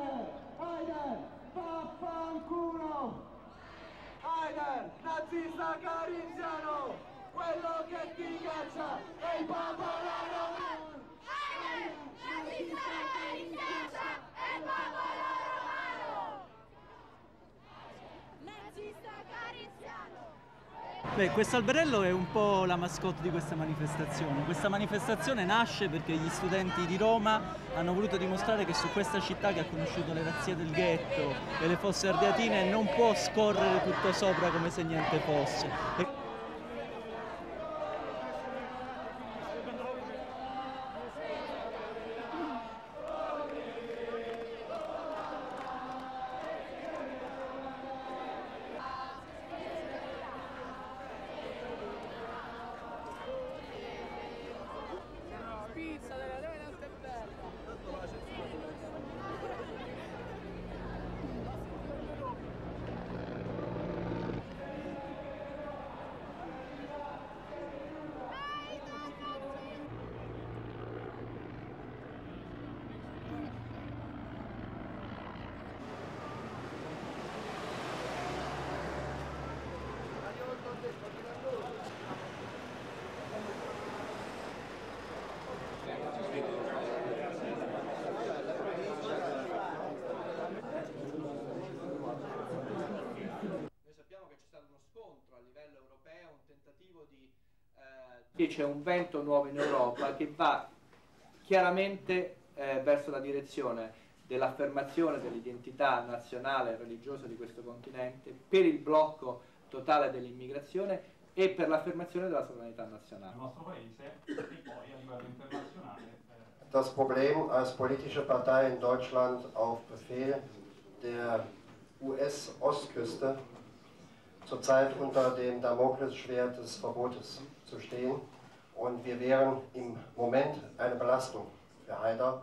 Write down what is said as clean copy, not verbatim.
Haider, Haider, vaffanculo! Haider, nazista carinziano, quello che ti caccia è il popolo romano! Haider, nazista carinziano, è il popolo romano! Nazista carinziano! Beh, questo alberello è un po' la mascotte di questa manifestazione. Questa manifestazione nasce perché gli studenti di Roma hanno voluto dimostrare che su questa città, che ha conosciuto le razzie del ghetto e le fosse ardeatine, non può scorrere tutto sopra come se niente fosse. C'è un vento nuovo in Europa che va chiaramente verso la direzione dell'affermazione dell'identità nazionale e religiosa di questo continente, per il blocco totale dell'immigrazione e per l'affermazione della sovranità nazionale. Il nostro paese e poi a livello internazionale. Das Problem als politische Partei in Deutschland auf Befehl der US-Ostküste zurzeit unter dem Damoklesschwert des Verbotes zu stehen und wir wären im Moment eine Belastung für Haider.